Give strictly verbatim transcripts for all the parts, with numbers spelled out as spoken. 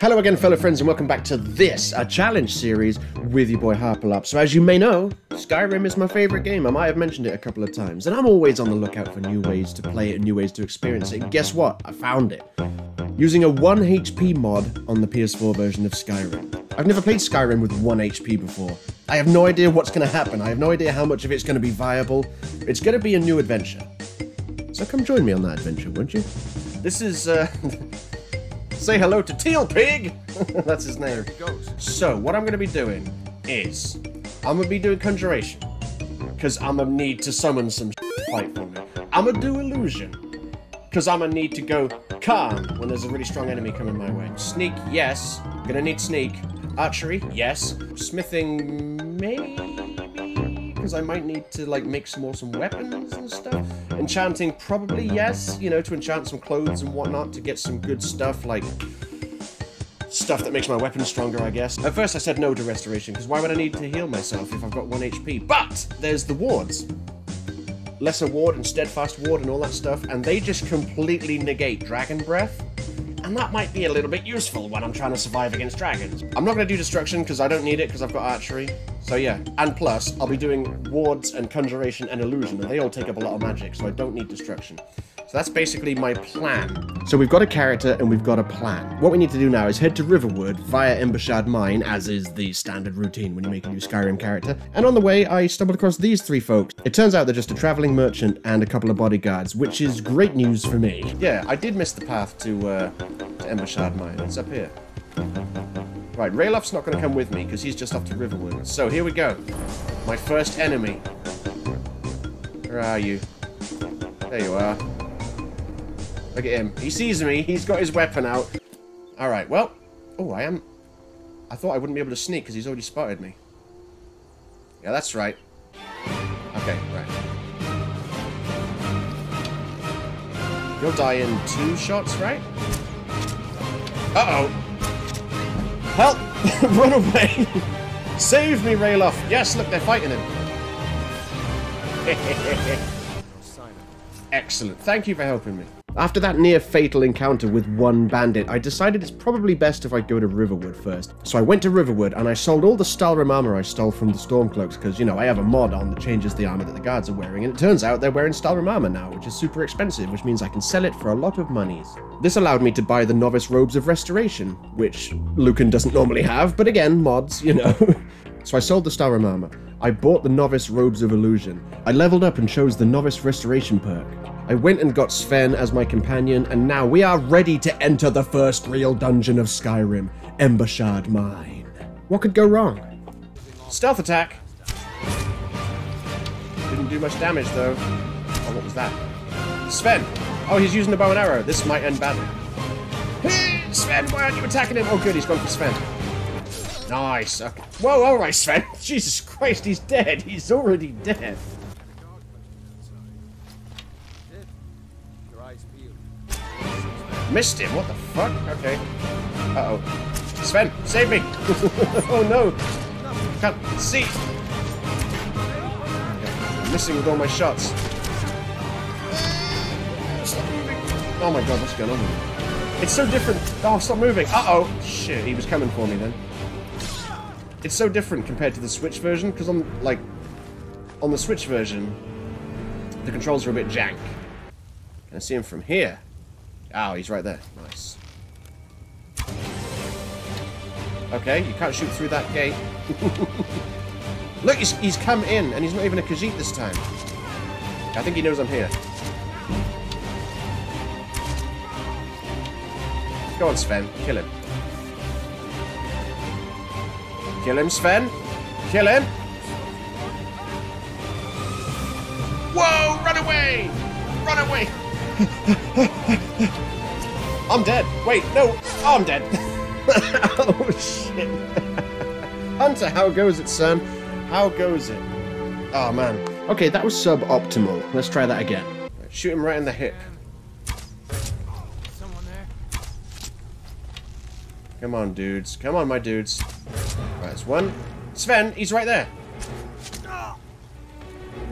Hello again, fellow friends, and welcome back to this, a challenge series with your boy Harperlarp. So as you may know, Skyrim is my favorite game. I might have mentioned it a couple of times, and I'm always on the lookout for new ways to play it and new ways to experience it. And guess what? I found it. Using a one H P mod on the P S four version of Skyrim. I've never played Skyrim with one H P before. I have no idea what's going to happen. I have no idea how much of it's going to be viable. It's going to be a new adventure. So come join me on that adventure, won't you? This is... Uh... Say hello to Teal Pig! That's his name. So, what I'm going to be doing is, I'm going to be doing Conjuration, because I'm going to need to summon some fight for me. I'm going to do Illusion, because I'm going to need to go Calm when there's a really strong enemy coming my way. Sneak, yes. I'm going to need Sneak. Archery, yes. Smithing, maybe? Because I might need to, like, make some awesome weapons and stuff. Enchanting, probably, yes, you know, to enchant some clothes and whatnot to get some good stuff, like stuff that makes my weapon stronger, I guess. At first I said no to restoration, because why would I need to heal myself if I've got one H P? But there's the wards. Lesser ward and steadfast ward and all that stuff, and they just completely negate dragon breath. And that might be a little bit useful when I'm trying to survive against dragons. I'm not going to do destruction because I don't need it because I've got archery. So yeah, and plus, I'll be doing wards and conjuration and illusion, and they all take up a lot of magic, so I don't need destruction. So that's basically my plan. So we've got a character and we've got a plan. What we need to do now is head to Riverwood via Embershard Mine, as is the standard routine when you make a new Skyrim character. And on the way, I stumbled across these three folks. It turns out they're just a traveling merchant and a couple of bodyguards, which is great news for me. Yeah, I did miss the path to, uh, to Embershard Mine. It's up here. Right, Ralof's not going to come with me because he's just off to Riverwood. So here we go. My first enemy. Where are you? There you are. Look at him. He sees me. He's got his weapon out. Alright, well... Oh, I am... I thought I wouldn't be able to sneak because he's already spotted me. Yeah, that's right. Okay, right. You'll die in two shots, right? Uh-oh. Help! Run away! Save me, Ralof! Yes, look, they're fighting him. Excellent. Thank you for helping me. After that near-fatal encounter with one bandit, I decided it's probably best if I go to Riverwood first. So I went to Riverwood, and I sold all the Stalrim armor I stole from the Stormcloaks, because, you know, I have a mod on that changes the armor that the guards are wearing, and it turns out they're wearing Stalrim armor now, which is super expensive, which means I can sell it for a lot of monies. This allowed me to buy the Novice Robes of Restoration, which Lucan doesn't normally have, but again, mods, you know. So I sold the Stalrim armor. I bought the Novice Robes of Illusion. I leveled up and chose the Novice Restoration perk. I went and got Sven as my companion, and now we are ready to enter the first real dungeon of Skyrim, Embershard Mine. What could go wrong? Stealth attack! Didn't do much damage, though. Oh, what was that? Sven! Oh, he's using a bow and arrow. This might end badly. Hey, Sven, why aren't you attacking him? Oh, good, he's gone for Sven. Nice. Okay. Whoa, alright, Sven. Jesus Christ, he's dead. He's already dead. Missed him, what the fuck? Okay. Uh-oh. Sven, save me! Oh no! Can't see! Okay. I'm missing with all my shots. Stop moving! Oh my god, what's going on here? It's so different! Oh, stop moving! Uh-oh! Shit, he was coming for me then. It's so different compared to the Switch version, because on, like... On the Switch version, the controls are a bit jank. Can I see him from here? Oh, he's right there. Nice. Okay, you can't shoot through that gate. Look, he's, he's come in, and he's not even a Khajiit this time. I think he knows I'm here. Go on, Sven. Kill him. Kill him, Sven. Kill him. Whoa, run away! Run away! I'm dead. Wait, no. Oh, I'm dead. Oh, shit. Hunter, how goes it, son? How goes it? Oh, man. Okay, that was suboptimal. Let's try that again. Shoot him right in the hip. Someone there. Come on, dudes. Come on, my dudes. Right, that's one. Sven, he's right there.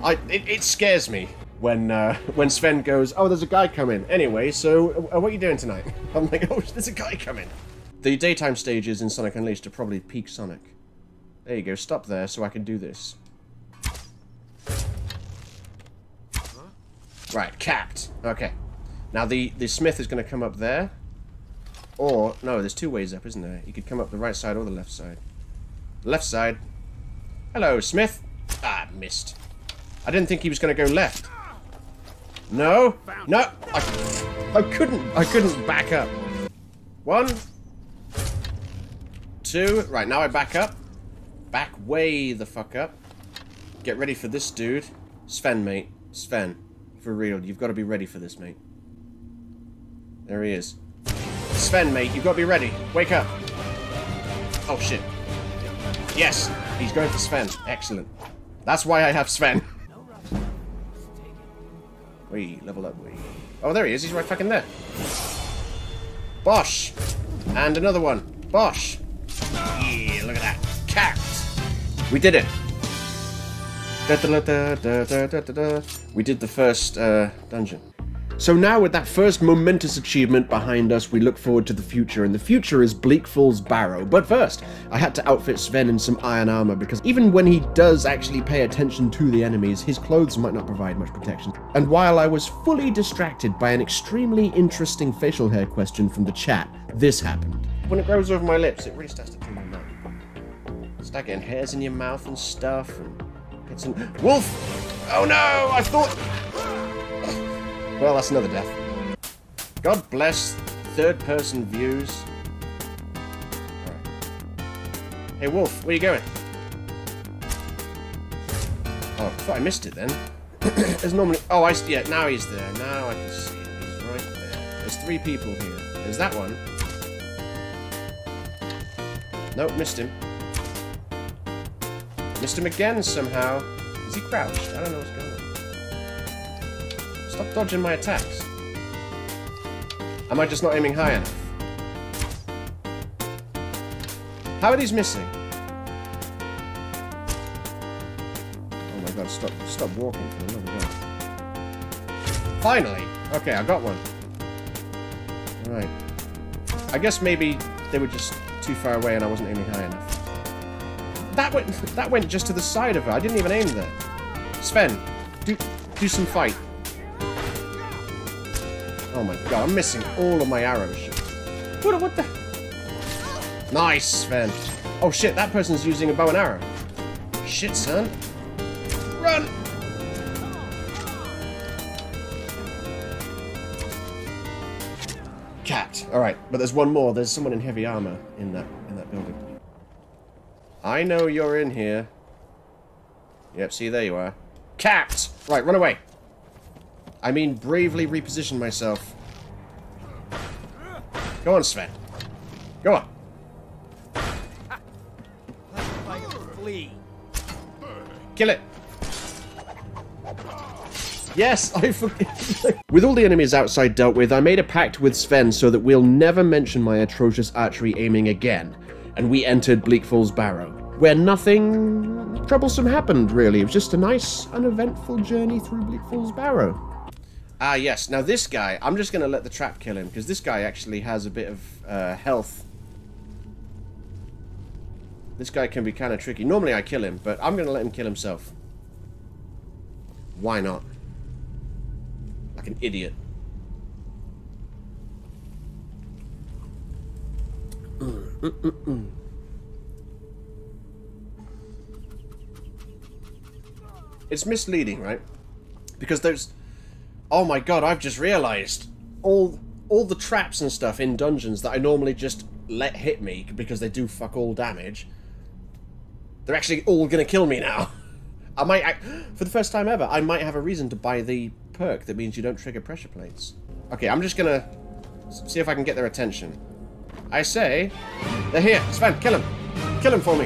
I. It, it scares me. When uh, when Sven goes, oh, there's a guy coming. Anyway, so uh, what are you doing tonight? I'm like, oh, there's a guy coming. The daytime stages in Sonic Unleashed are probably peak Sonic. There you go, stop there so I can do this. Right, capped. Okay. Now the, the smith is going to come up there. Or, no, there's two ways up, isn't there? You could come up the right side or the left side. Left side. Hello, smith. Ah, missed. I didn't think he was going to go left. No. No. I, I couldn't. I couldn't back up. One. Two. Right, now I back up. Back way the fuck up. Get ready for this dude. Sven, mate. Sven. For real. You've got to be ready for this, mate. There he is. Sven, mate. You've got to be ready. Wake up. Oh, shit. Yes. He's going for Sven. Excellent. That's why I have Sven. We level up. We. Oh, there he is. He's right fucking there. Bosh. And another one. Bosh. Yeah, look at that. Cat. We did it. Da, da, da, da, da, da, da. We did the first uh, dungeon. So now with that first momentous achievement behind us, we look forward to the future, and the future is Bleak Falls Barrow. But first, I had to outfit Sven in some iron armor, because even when he does actually pay attention to the enemies, his clothes might not provide much protection. And while I was fully distracted by an extremely interesting facial hair question from the chat, this happened. When it grows over my lips, it really starts to do my mouth. Start getting hairs in your mouth and stuff, and it's an- Wolf! Oh no, I thought- Well, that's another death. God bless third-person views. Right. Hey, Wolf, where are you going? Oh, I thought I missed it then. There's normally... Oh, I... Yeah, now he's there. Now I can see him. He's right there. There's three people here. There's that one. Nope, missed him. Missed him again somehow. Is he crouched? I don't know what's going on. Stop dodging my attacks. Am I just not aiming high enough? How are these missing? Oh my god, stop stop walking for the love of God. Finally! Okay, I got one. Alright. I guess maybe they were just too far away and I wasn't aiming high enough. That went that went just to the side of her. I didn't even aim there. Sven, do do some fight. Oh my god, I'm missing all of my arrows. What, what the? Nice, Sven. Oh shit, that person's using a bow and arrow. Shit, son. Run! Cat. Alright, but there's one more. There's someone in heavy armor in that, in that building. I know you're in here. Yep, see, there you are. Cat! Right, run away. I mean, bravely reposition myself. Go on, Sven. Go on. Kill it. Yes, I forget. With all the enemies outside dealt with, I made a pact with Sven so that we'll never mention my atrocious archery aiming again. And we entered Bleak Falls Barrow, where nothing troublesome happened, really. It was just a nice, uneventful journey through Bleak Falls Barrow. Ah, yes. Now, this guy, I'm just going to let the trap kill him, because this guy actually has a bit of uh, health. This guy can be kind of tricky. Normally, I kill him, but I'm going to let him kill himself. Why not? Like an idiot. Mm, mm, mm, mm. It's misleading, right? Because there's... Oh my god, I've just realized all all the traps and stuff in dungeons that I normally just let hit me because they do fuck all damage. They're actually all gonna kill me now. I might, I, for the first time ever, I might have a reason to buy the perk that means you don't trigger pressure plates. Okay, I'm just gonna see if I can get their attention. I say, they're here. Sven, kill him. Kill him for me.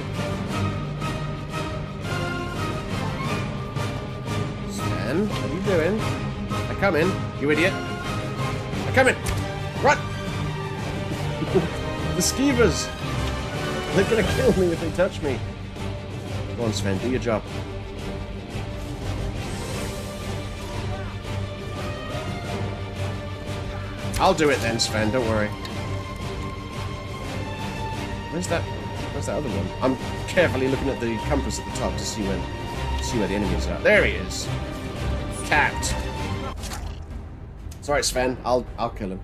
Sven, what are you doing? Come in, you idiot. Come in. Run! The skeevers! They're gonna kill me if they touch me. Go on, Sven, do your job. I'll do it then, Sven, don't worry. Where's that? Where's that other one? I'm carefully looking at the compass at the top to see when, see where the enemies are. There he is. Cat. It's alright, Sven. I'll I'll kill him.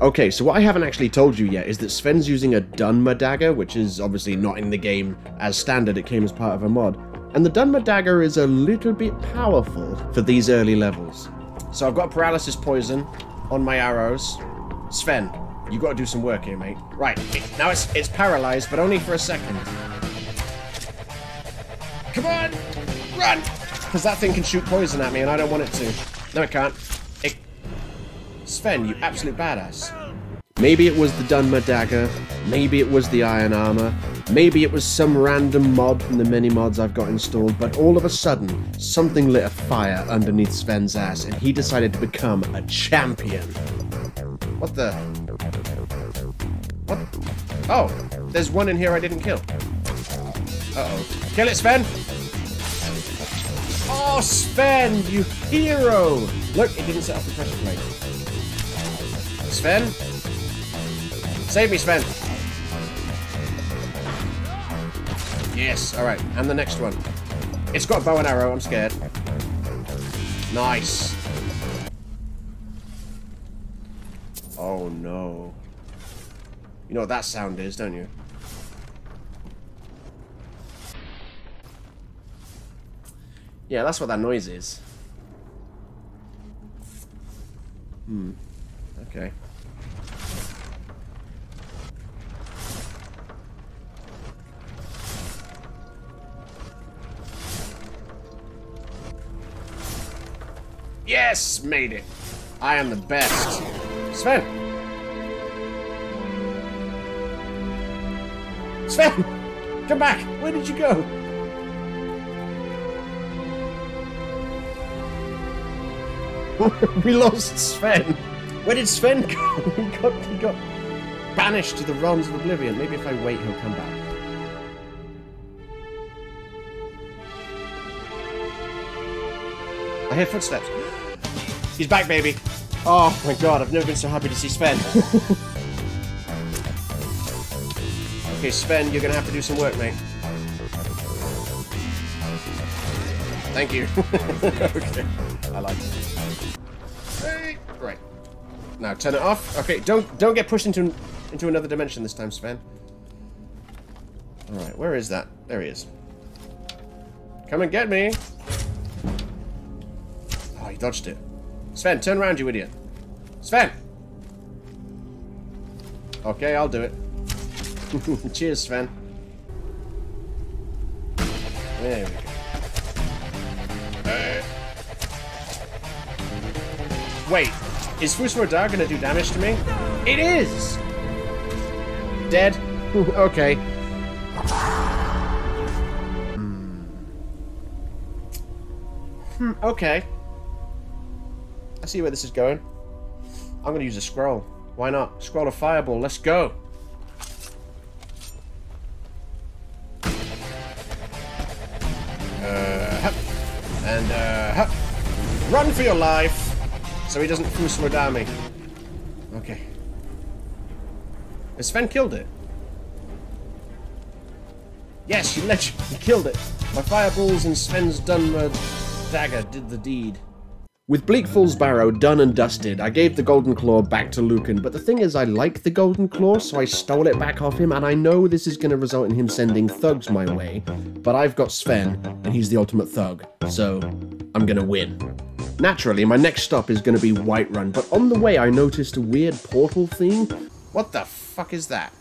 Okay, so what I haven't actually told you yet is that Sven's using a Dunmer Dagger, which is obviously not in the game as standard. It came as part of a mod. And the Dunmer Dagger is a little bit powerful for these early levels. So I've got paralysis poison on my arrows. Sven, you got to do some work here, mate. Right, now it's it's paralyzed, but only for a second. Come on! Run! Because that thing can shoot poison at me, and I don't want it to. No, it can't. Sven, you absolute badass. Maybe it was the Dunmer Dagger, maybe it was the Iron Armor, maybe it was some random mod from the many mods I've got installed, but all of a sudden, something lit a fire underneath Sven's ass, and he decided to become a champion. What the? What? Oh, there's one in here I didn't kill. Uh-oh. Kill it, Sven! Oh, Sven, you hero! Look, it didn't set off the pressure plate. Sven? Save me, Sven! Yes, alright, and the next one. It's got a bow and arrow, I'm scared. Nice. Oh no. You know what that sound is, don't you? Yeah, that's what that noise is. Hmm. Okay. Yes! Made it! I am the best. Sven! Sven! Come back! Where did you go? We lost Sven. Where did Sven go? He got, he got banished to the realms of oblivion. Maybe if I wait, he'll come back. I hear footsteps. He's back, baby. Oh my god, I've never been so happy to see Sven. Okay, Sven, you're gonna have to do some work, mate. Thank you. Okay. I like it. Hey! Right. Now turn it off. Okay, don't don't get pushed into into another dimension this time, Sven. All right, where is that? There he is. Come and get me. Oh, he dodged it. Sven, turn around, you idiot. Sven. Okay, I'll do it. Cheers, Sven. There we go. Hey. Wait. Is Fusmordar gonna do damage to me? It is! Dead? Okay. Hmm. Hmm, okay. I see where this is going. I'm gonna use a scroll. Why not? Scroll a fireball, let's go! Uh, hup. And, uh, hup. Run for your life! So he doesn't Fusmordar me. Okay. Has Sven killed it? Yes, you let you. He killed it. My fireballs and Sven's Dunmer Dagger did the deed. With Bleak Falls Barrow done and dusted, I gave the Golden Claw back to Lucan, but the thing is I like the Golden Claw, so I stole it back off him, and I know this is going to result in him sending thugs my way, but I've got Sven, and he's the ultimate thug, so I'm going to win. Naturally, my next stop is going to be Whiterun, but on the way I noticed a weird portal theme. What the fuck is that?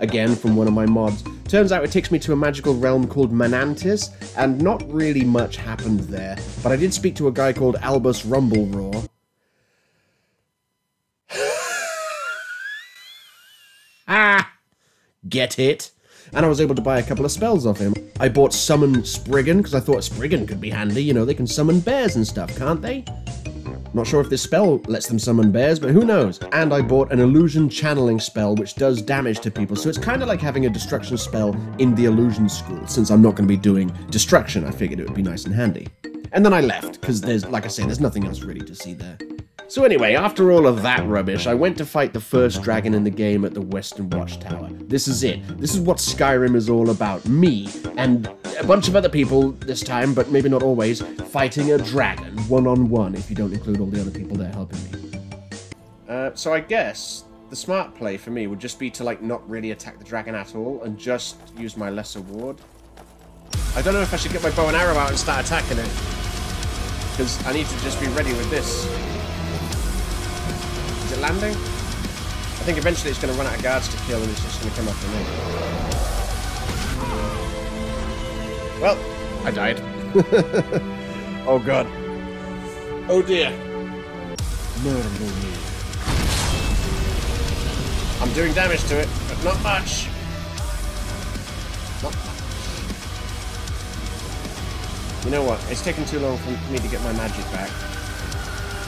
Again, from one of my mods. Turns out it takes me to a magical realm called Manantis, and not really much happened there, but I did speak to a guy called Albus Rumbleroar. Ah! Get it? And I was able to buy a couple of spells off him. I bought Summon Spriggan, because I thought Spriggan could be handy, you know, they can summon bears and stuff, can't they? Not sure if this spell lets them summon bears, but who knows? And I bought an Illusion Channeling spell, which does damage to people, so it's kind of like having a Destruction spell in the Illusion School, since I'm not going to be doing Destruction, I figured it would be nice and handy. And then I left, because there's, like I say, there's nothing else really to see there. So anyway, after all of that rubbish, I went to fight the first dragon in the game at the Western Watchtower. This is it. This is what Skyrim is all about. Me, and a bunch of other people this time, but maybe not always, fighting a dragon one-on-one, if you don't include all the other people that are helping me. Uh, so I guess the smart play for me would just be to, like, not really attack the dragon at all, and just use my lesser ward. I don't know if I should get my bow and arrow out and start attacking it, because I need to just be ready with this. Is it landing? I think eventually it's going to run out of guards to kill and it's just going to come after me. Well, I died. Oh god. Oh dear. I'm doing damage to it, but not much. Not much. You know what? It's taken too long for me to get my magic back,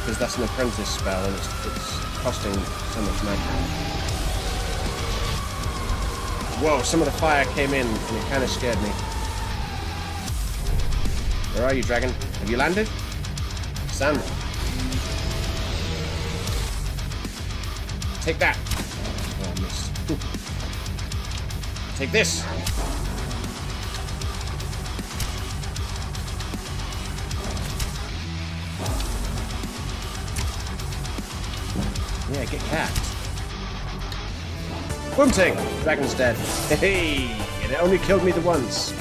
because that's an apprentice spell and it's, it's costing so much magic. Whoa, some of the fire came in and it kind of scared me. Where are you, dragon? Have you landed? Sand. Take that. Oh, I missed. Take this. Yeah, get capped. Boom ting! Dragon's dead. Hey! And it only killed me the once.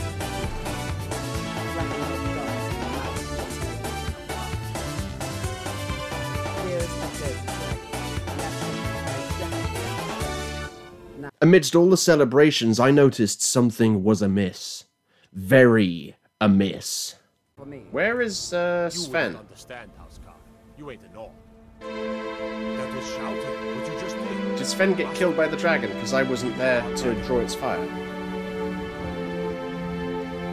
Amidst all the celebrations, I noticed something was amiss. Very amiss. Where is uh, Sven? You understand, Housecarl. You ain't an orc. That was shouted. Would you just did Sven get killed by the dragon because I wasn't there to draw its fire?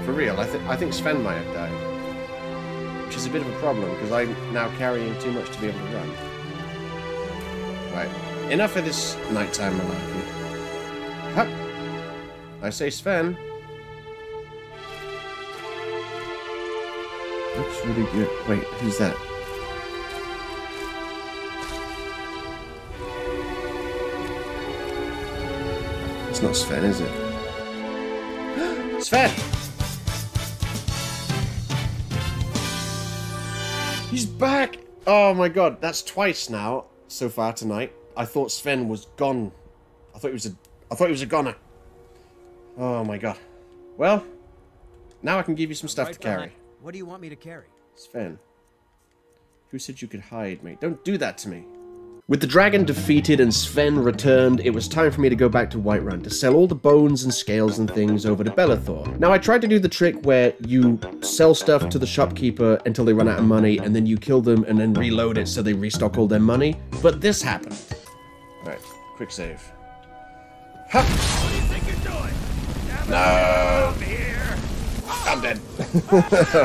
For real, I, th I think Sven might have died. Which is a bit of a problem because I'm now carrying too much to be able to run. Right, enough of this nighttime malarkey. Huh. I say Sven. Looks really good. Wait, who's that? It's not Sven, is it? Sven! He's back! Oh my god, that's twice now so far tonight. I thought Sven was gone. I thought he was a I thought he was a goner. Oh my god. Well, now I can give you some stuff right to carry. Behind. What do you want me to carry? Sven. Who said you could hide me? Don't do that to me. With the dragon defeated and Sven returned, it was time for me to go back to Whiterun to sell all the bones and scales and things over to Belathor. Now I tried to do the trick where you sell stuff to the shopkeeper until they run out of money and then you kill them and then reload it so they restock all their money, but this happened. Alright, quick save. Huh. What do you think you're doing? No! Here. I'm dead.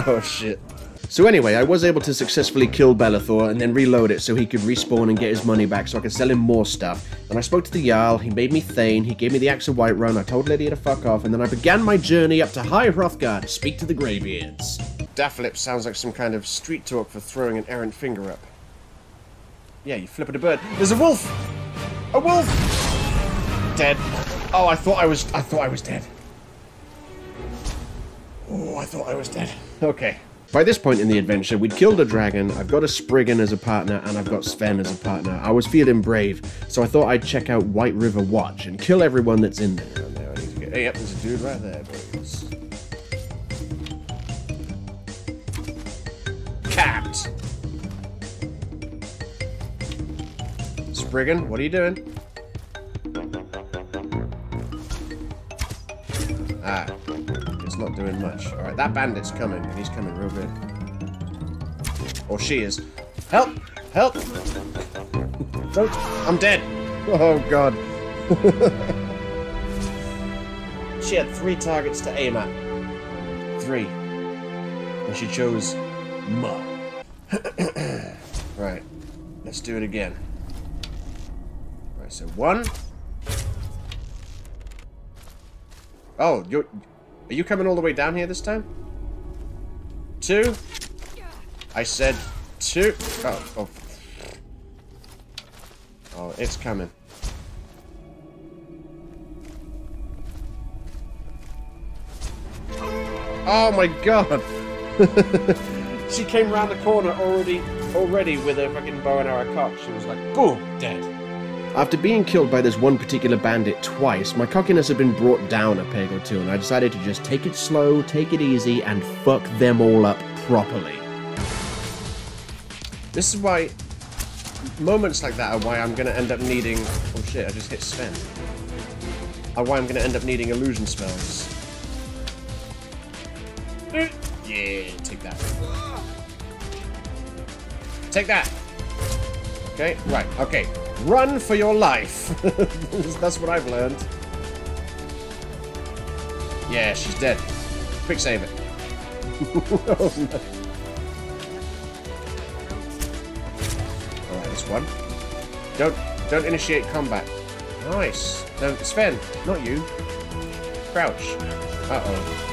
Oh shit. So anyway, I was able to successfully kill Belathor and then reload it so he could respawn and get his money back so I could sell him more stuff. Then I spoke to the Jarl, he made me Thane, he gave me the Axe of Whiterun, I told Lydia to fuck off, and then I began my journey up to High Hrothgar to speak to the Greybeards. Dafflip sounds like some kind of street talk for throwing an errant finger up. Yeah, you flip at a bird. There's a wolf! A wolf! Dead. Oh, I thought I was. I thought I was dead. Oh, I thought I was dead. Okay. By this point in the adventure, we'd killed a dragon. I've got a Spriggan as a partner, and I've got Sven as a partner. I was feeling brave, so I thought I'd check out White River Watch and kill everyone that's in there. Oh, no, I need to get. Hey, yep, there's a dude right there, boys. Capped. Spriggan, what are you doing? Ah, it's not doing much. Alright, that bandit's coming. He's coming real good. Or she is. Help! Help! Don't! I'm dead! Oh god. She had three targets to aim at. Three. And she chose Ma. Right. Let's do it again. Right, so one. Oh, you're, are you coming all the way down here this time? Two. I said two. Oh, oh. Oh, it's coming. Oh my god! She came round the corner already already with her fucking bow and arrow cock. She was like, boom, dead. After being killed by this one particular bandit twice, my cockiness had been brought down a peg or two, and I decided to just take it slow, take it easy, and fuck them all up properly. This is why moments like that are why I'm going to end up needing... Oh shit, I just hit Sven. Are why I'm going to end up needing illusion spells. Yeah, take that. Take that! Okay, right, okay. Run for your life! That's what I've learned. Yeah, she's dead. Quick save it. Oh, no. Alright, this one. Don't don't initiate combat. Nice. No, Sven, not you. Crouch. Uh-oh.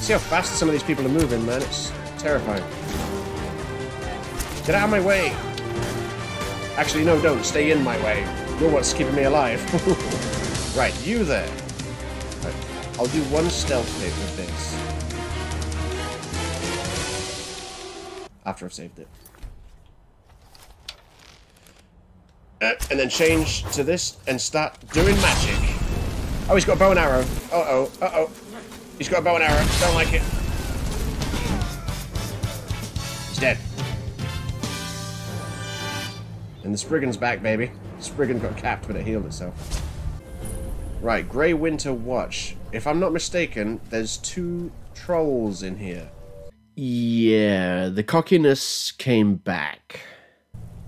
See how fast some of these people are moving, man. It's terrifying. Get out of my way! Actually, no, don't. Stay in my way. You're what's keeping me alive. Right, you there. Right. I'll do one stealth hit with this. After I've saved it. Uh, and then change to this and start doing magic. Oh, he's got a bow and arrow. Uh-oh, uh-oh. He's got a bow and arrow. Don't like it. He's dead. And the Spriggan's back, baby. Spriggan got capped, but it healed itself. Right, Grey Winter Watch. If I'm not mistaken, there's two trolls in here. Yeah, the cockiness came back.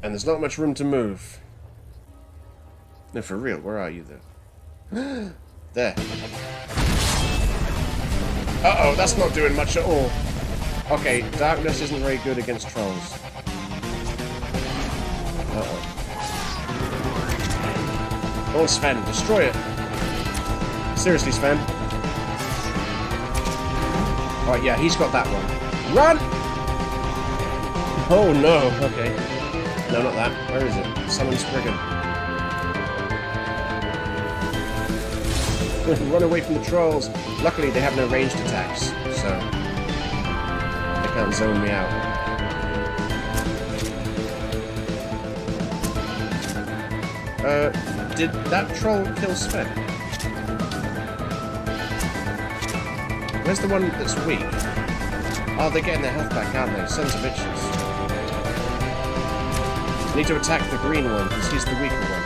And there's not much room to move. No, for real, where are you, though? There. Uh-oh, that's not doing much at all. Okay, darkness isn't very good against trolls. Uh-oh. Oh, Sven, destroy it. Seriously, Sven. Alright, yeah, he's got that one. Run! Oh, no. Okay. No, not that. Where is it? Summon Spriggan. Run away from the trolls. Luckily, they have no ranged attacks, so they can't zone me out. Uh, did that troll kill Sven? Where's the one that's weak? Oh, they're getting their health back, aren't they? Sons of bitches. I need to attack the green one, because he's the weaker one.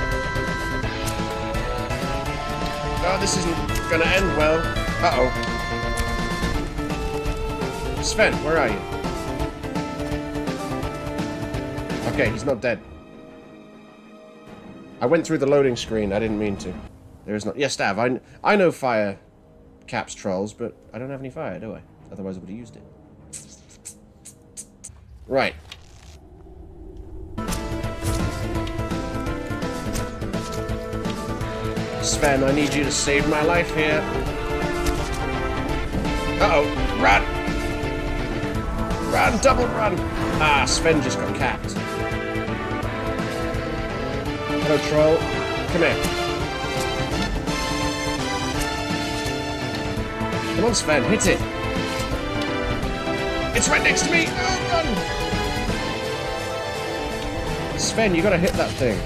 Oh, this isn't gonna end well. Uh-oh. Sven, where are you? Okay, he's not dead. I went through the loading screen. I didn't mean to. There is not... Yes, Stav, I, I know fire caps trolls, but I don't have any fire, do I? Otherwise I would have used it. Right. Sven, I need you to save my life here. Uh-oh. Run! Run! Double run! Ah, Sven just got capped. Hello, troll. Come here. Come on, Sven. Hit it. It's right next to me! Oh, run! Sven, you gotta hit that thing.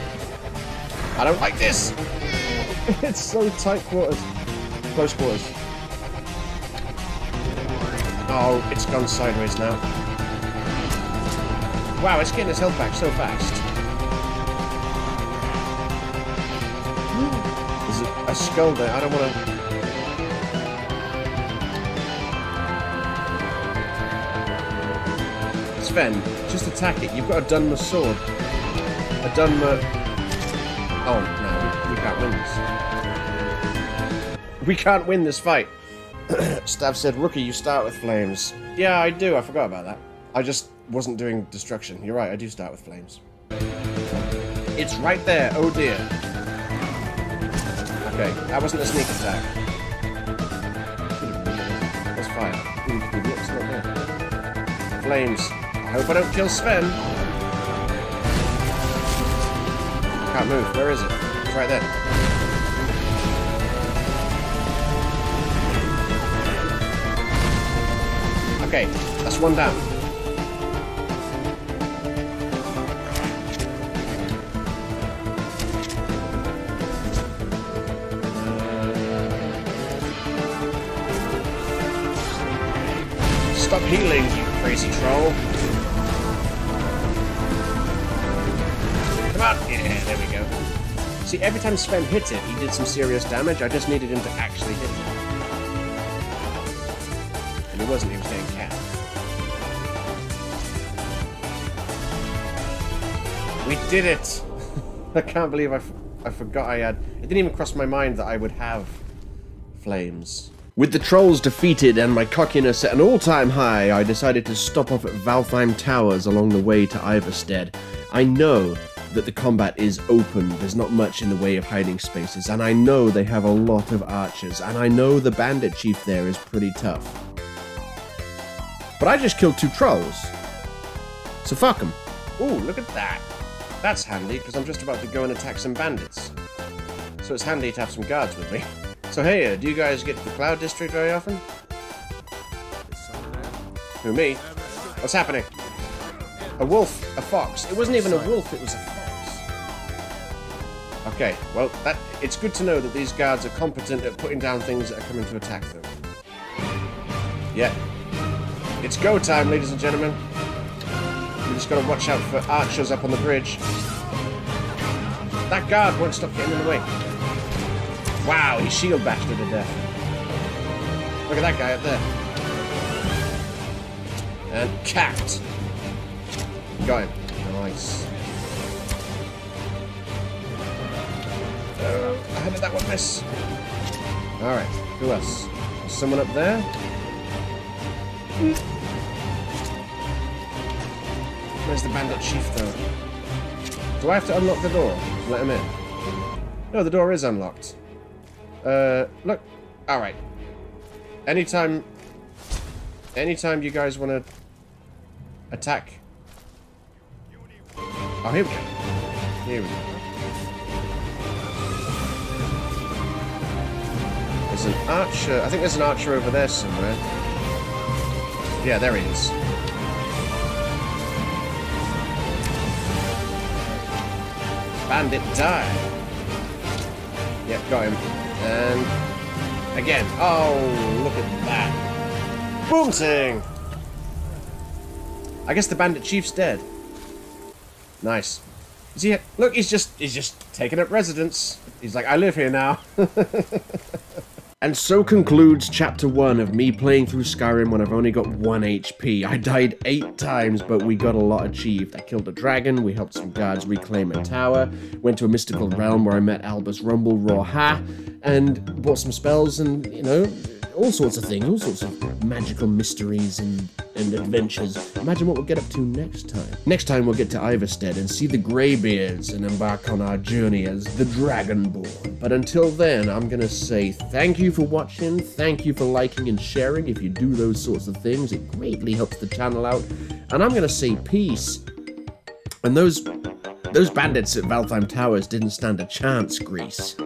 I don't like this. It's so tight quarters. Close quarters. Oh, it's gone sideways now. Wow, it's getting its health back so fast. There's a, a skull there. I don't want to... Sven, just attack it. You've got a Dunmer sword. A Dunmer... Oh, no. We can't win this. We can't win this fight. Stav said, Rookie, you start with flames. Yeah, I do. I forgot about that. I just wasn't doing destruction. You're right, I do start with flames. It's right there. Oh, dear. Okay, that wasn't a sneak attack. fire. Ooh, idiot's not there. Flames. I hope I don't kill Sven. Can't move. Where is it? It's right there. Okay, that's one down. Stop healing, you crazy troll. Come on! Yeah, there we go. See, every time Sven hit it, he did some serious damage. I just needed him to actually hit it. And he wasn't, he was getting capped. We did it! I can't believe I, f I forgot I had... It didn't even cross my mind that I would have flames. With the trolls defeated and my cockiness at an all-time high, I decided to stop off at Valtheim Towers along the way to Iverstead. I know that the combat is open, there's not much in the way of hiding spaces, and I know they have a lot of archers, and I know the bandit chief there is pretty tough. But I just killed two trolls. So fuck them. Ooh, look at that. That's handy, because I'm just about to go and attack some bandits. So it's handy to have some guards with me. So hey, uh, do you guys get to the Cloud District very often? Who, me? What's happening? A wolf, a fox. It wasn't even a wolf, it was a fox. Okay, well, that it's good to know that these guards are competent at putting down things that are coming to attack them. Yeah. It's go time, ladies and gentlemen. We just gotta watch out for archers up on the bridge. That guard won't stop getting in the way. Wow, he shield bashed her to death. Look at that guy up there. And capped. Got him. Nice. Uh, how did that one miss? Alright, who else? There's someone up there. Where's the bandit chief, though? Do I have to unlock the door? Let him in. No, the door is unlocked. Uh, look. Alright. Anytime... Anytime you guys want to... attack... Oh, here we go. Here we go. There's an archer... I think there's an archer over there somewhere. Yeah, there he is. Bandit die. Yep, got him. And again, oh, look at that. Boom thing! I guess the bandit chief's dead. Nice. Is he, look, he's just, he's just taking up residence. He's like, I live here now. And so concludes chapter one of me playing through Skyrim when I've only got one H P. I died eight times, but we got a lot achieved. I killed a dragon, we helped some guards reclaim a tower, went to a mystical realm where I met Albus Rumbleroar, ha, and bought some spells and, you know, all sorts of things, all sorts of magical mysteries and, and adventures. Imagine what we'll get up to next time. Next time we'll get to Iverstead and see the Greybeards and embark on our journey as the Dragonborn. But until then, I'm gonna say thank you for watching, thank you for liking and sharing. If you do those sorts of things, it greatly helps the channel out. And I'm gonna say peace. And those, those bandits at Valtheim Towers didn't stand a chance, Greece.